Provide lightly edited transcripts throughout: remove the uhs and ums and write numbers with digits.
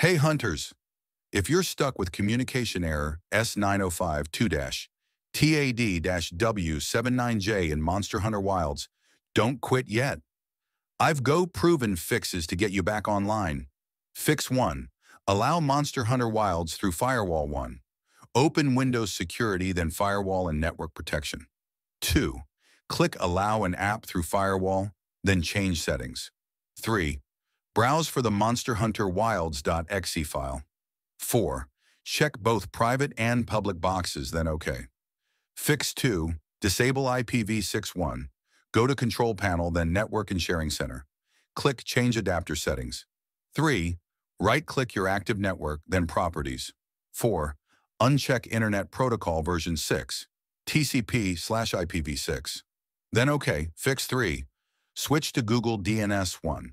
Hey hunters, if you're stuck with Communication Error S9052-TAD-W79J in Monster Hunter Wilds, don't quit yet. I've go-proven fixes to get you back online. Fix 1. Allow Monster Hunter Wilds through Firewall 1. Open Windows Security, then Firewall and Network Protection. 2. Click Allow an app through Firewall, then change settings. 3. Browse for the monsterhunterwilds.exe file. 4. Check both private and public boxes, then OK. Fix 2. Disable IPv6. Go to Control Panel, then Network and Sharing Center. Click Change Adapter Settings. 3. Right-click your active network, then Properties. 4. Uncheck Internet Protocol version 6, TCP/IPv6. Then OK. Fix 3. Switch to Google DNS 1.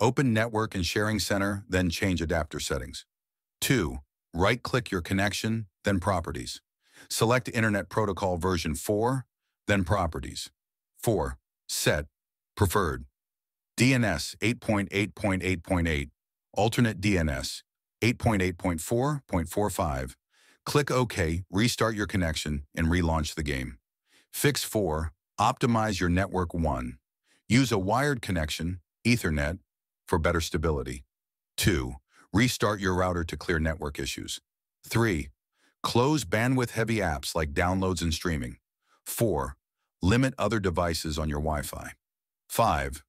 Open Network and Sharing Center, then change adapter settings. 2. Right-click your connection, then Properties. Select Internet Protocol version 4, then Properties. 4. Set Preferred DNS 8.8.8.8, Alternate DNS 8.8.4.45. Click OK, restart your connection, and relaunch the game. Fix 4. Optimize your network 1. Use a wired connection, Ethernet, for better stability. 2. Restart your router to clear network issues. 3. Close bandwidth-heavy apps like downloads and streaming. 4. Limit other devices on your Wi-Fi. 5.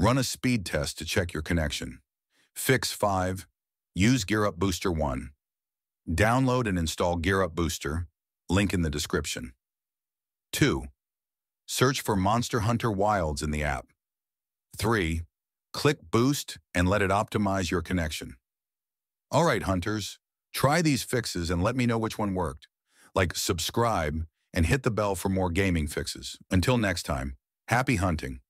Run a speed test to check your connection. Fix 5. Use GearUP Booster 1. Download and install GearUP Booster, link in the description. 2. Search for Monster Hunter Wilds in the app. 3. Click Boost and let it optimize your connection. All right, hunters, try these fixes and let me know which one worked. Like, subscribe, and hit the bell for more gaming fixes. Until next time, happy hunting.